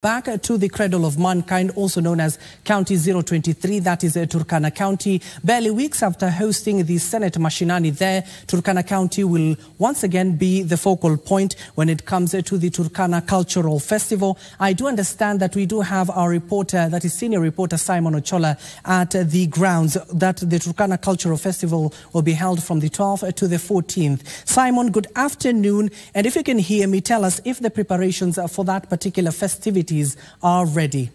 Back to the cradle of mankind, also known as County 023, that is Turkana County. Barely weeks after hosting the Senate Mashinani there, Turkana County will once again be the focal point when it comes to the Turkana Cultural Festival. I do understand that we do have our reporter, that is senior reporter Simon Ochola, at the grounds that the Turkana Cultural Festival will be held from the 12th to the 14th. Simon, good afternoon. And if you can hear me, tell us if the preparations for that particular festivity are ready.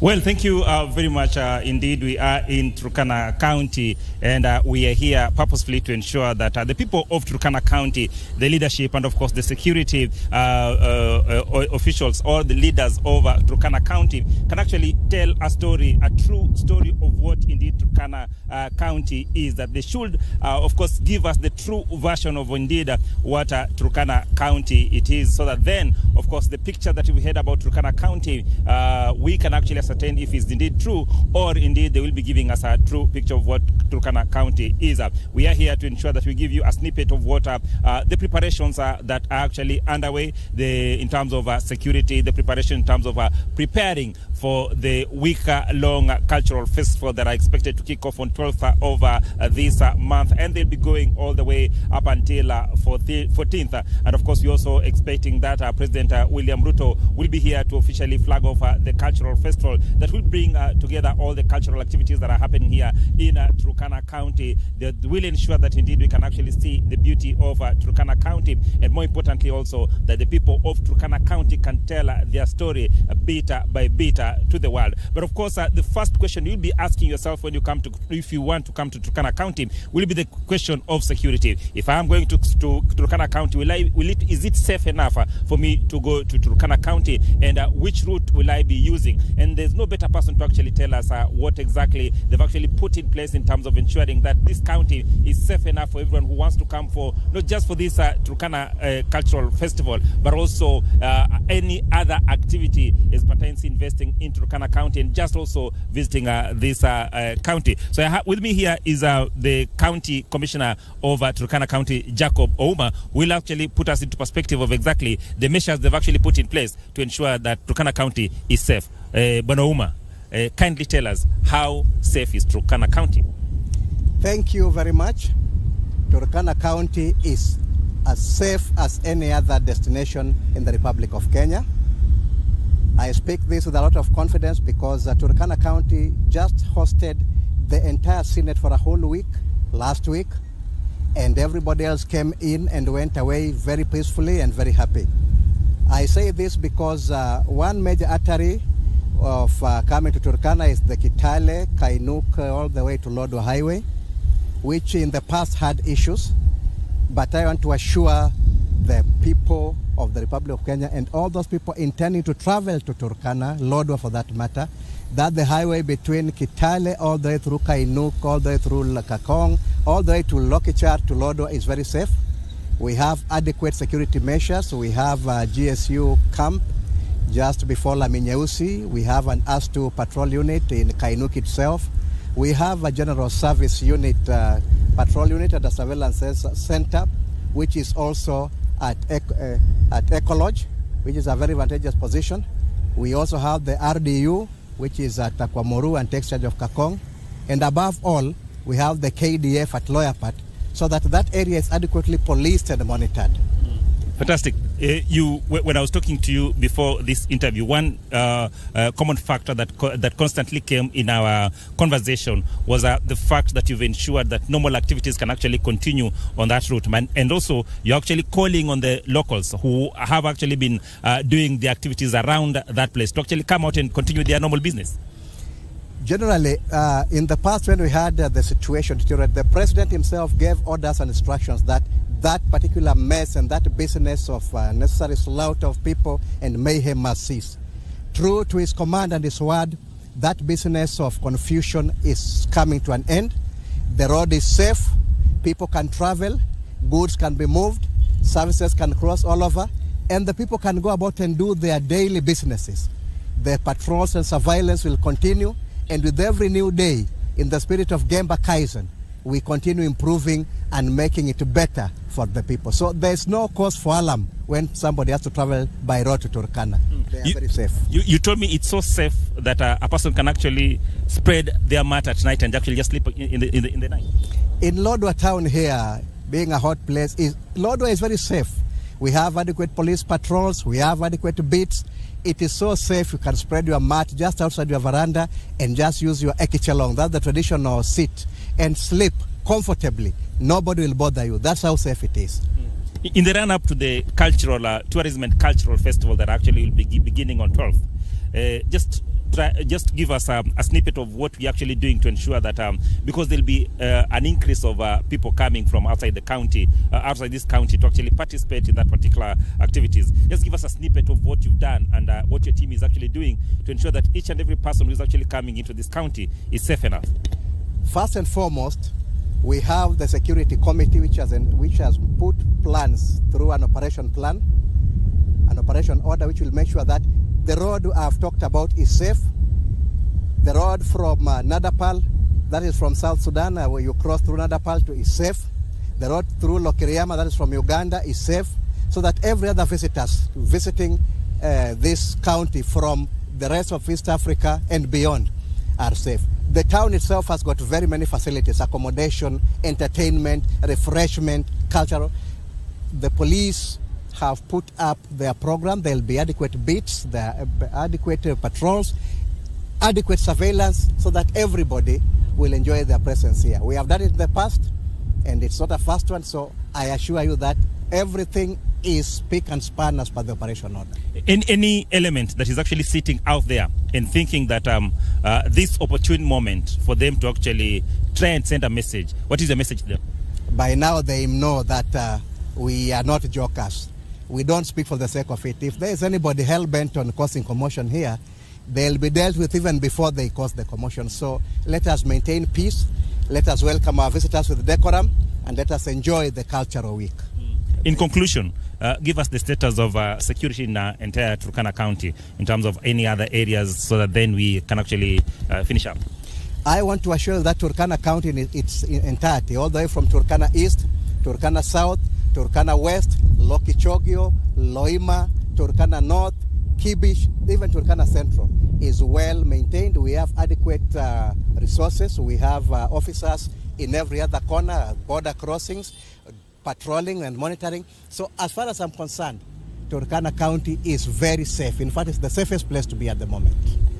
Well, thank you very much. Indeed, we are in Turkana County, and we are here purposefully to ensure that the people of Turkana County, the leadership, and of course the security officials or the leaders of Turkana County can actually tell a story, a true story of what indeed Turkana County is. That they should, of course, give us the true version of indeed what Turkana County it is, so that then, of course, the picture that we had about Turkana County, we can actually ascertain if it's indeed true, or indeed they will be giving us a true picture of what Turkana County is. We are here to ensure that we give you a snippet of what the preparations are that are actually underway, in terms of security, the preparation in terms of preparing for the week-long cultural festival that are expected to kick off on 12th of this month, and they'll be going all the way up until 14th. And of course, we're also expecting that President William Ruto will be here to officially flag off the cultural festival that will bring together all the cultural activities that are happening here in Turkana County, that will ensure that indeed we can actually see the beauty of Turkana County, and more importantly also that the people of Turkana County can tell their story bit by bit to the world. But of course, the first question you'll be asking yourself when you come to, if you want to come to Turkana County, will be the question of security. If I am going to Turkana County, is it safe enough for me to go to Turkana County, and which route will I be using? And there's no better person to actually tell us what exactly they've actually put in place in terms of ensuring that this county is safe enough for everyone who wants to come, for not just for this Turkana Cultural Festival, but also any other activity as pertains to investing in Turkana County and just also visiting this county. So with me here is the County Commissioner of Turkana County, Jacob Ouma, who will actually put us into perspective of exactly the measures they've actually put in place to ensure that Turkana County is safe. Bwana Ouma, kindly tell us, how safe is Turkana County? Thank you very much. Turkana County is as safe as any other destination in the Republic of Kenya. I speak this with a lot of confidence because Turkana County just hosted the entire Senate for a whole week last week, and everybody else came in and went away very peacefully and very happy. I say this because one major artery of coming to Turkana is the Kitale, Kainuk, all the way to Lodwar Highway, which in the past had issues, but I want to assure the people of the Republic of Kenya and all those people intending to travel to Turkana, Lodwar for that matter, that the highway between Kitale all the way through Kainuk, all the way through Lakakong, all the way to Lokichar, to Lodwar is very safe. We have adequate security measures. We have a GSU camp just before Laminyeusi. We have an ASTU patrol unit in Kainuk itself. We have a general service unit, patrol unit at the surveillance center, which is also at Ecolodge, which is a very advantageous position. We also have the RDU, which is at Akwamoru and takes charge of Kakong. And above all, we have the KDF at Loyapart, so that that area is adequately policed and monitored. Fantastic. When I was talking to you before this interview, one common factor that constantly came in our conversation was the fact that you've ensured that normal activities can actually continue on that route, and also you're actually calling on the locals who have actually been doing the activities around that place to actually come out and continue their normal business. Generally, in the past when we had the situation deteriorate, the president himself gave orders and instructions that that particular mess and that business of necessary slaughter of people and mayhem must cease. True to his command and his word, that business of confusion is coming to an end. The road is safe, people can travel, goods can be moved, services can cross all over, and the people can go about and do their daily businesses. The patrols and surveillance will continue, and with every new day, in the spirit of Gemba Kaizen, we continue improving and making it better for the people. So there's no cause for alarm when somebody has to travel by road to Turkana. They are very safe. You told me it's so safe that a person can actually spread their mat at night and actually just sleep in the night. In Lodwar town here, being a hot place, Lodwar is very safe. We have adequate police patrols, we have adequate beats. It is so safe, you can spread your mat just outside your veranda and just use your ekichelong, that's the traditional seat, and sleep comfortably. Nobody will bother you. That's how safe it is. In the run-up to the cultural, tourism and cultural festival that actually will be beginning on 12th, just give us a snippet of what we're actually doing to ensure that, because there'll be an increase of people coming from outside the county, outside this county, to actually participate in that particular activities. Just give us a snippet of what you've done and what your team is actually doing to ensure that each and every person who's actually coming into this county is safe enough. First and foremost, we have the security committee which has put plans through an operation plan, an operation order, which will make sure that the road I've talked about is safe. The road from Nadapal, that is from South Sudan, where you cross through Nadapal, is safe. The road through Lokiriyama, that is from Uganda, is safe, so that every other visitors visiting this county from the rest of East Africa and beyond are safe. The town itself has got very many facilities: accommodation, entertainment, refreshment, cultural. The police have put up their program. There will be adequate beats, there are adequate patrols, adequate surveillance, so that everybody will enjoy their presence here. We have done it in the past, and it's not a fast one, so I assure you that everything is pick and span as per the operation order. In any element that is actually sitting out there and thinking that this opportune moment for them to actually try and send a message, what is the message to them? By now they know that we are not jokers. We don't speak for the sake of it. If there is anybody hell-bent on causing commotion here, they'll be dealt with even before they cause the commotion. So let us maintain peace, let us welcome our visitors with decorum, and let us enjoy the cultural week. In conclusion, give us the status of security in entire Turkana County in terms of any other areas, so that then we can actually finish up. I want to assure that Turkana County in its entirety, all the way from Turkana East, Turkana South, Turkana West, Lokichogyo, Loima, Turkana North, Kibish, even Turkana Central, is well maintained. We have adequate resources. We have officers in every other corner, border crossings, patrolling and monitoring. So as far as I'm concerned, Turkana County is very safe. In fact, it's the safest place to be at the moment.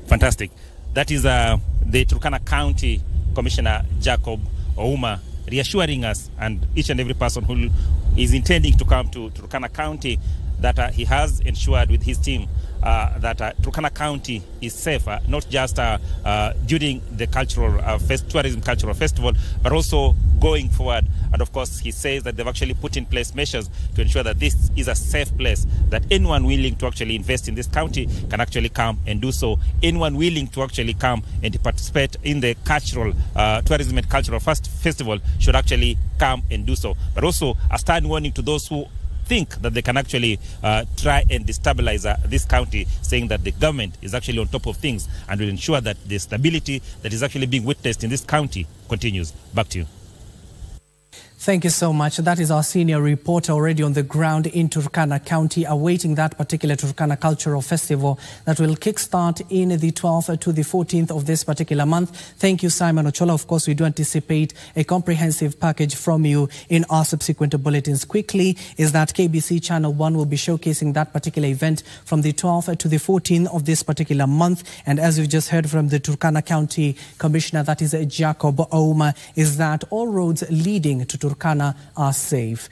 Fantastic. That is the Turkana County Commissioner Jacob Ouma, reassuring us and each and every person who is intending to come to Turkana County that he has ensured with his team that Turkana County is safe, not just during the cultural tourism cultural festival, but also going forward. And of course, he says that they've actually put in place measures to ensure that this is a safe place, that anyone willing to actually invest in this county can actually come and do so. Anyone willing to actually come and participate in the cultural tourism and cultural festival should actually come and do so. But also a stern warning to those who think that they can actually try and destabilize this county, saying that the government is actually on top of things and will ensure that the stability that is actually being witnessed in this county continues. Back to you. Thank you so much. That is our senior reporter already on the ground in Turkana County, awaiting that particular Turkana Cultural Festival that will kickstart in the 12th to the 14th of this particular month. Thank you, Simon Ochola. Of course, we do anticipate a comprehensive package from you in our subsequent bulletins. Quickly, is that KBC Channel 1 will be showcasing that particular event from the 12th to the 14th of this particular month. And as you just heard from the Turkana County Commissioner, that is Jacob Ouma, is that all roads leading to Turkana are safe.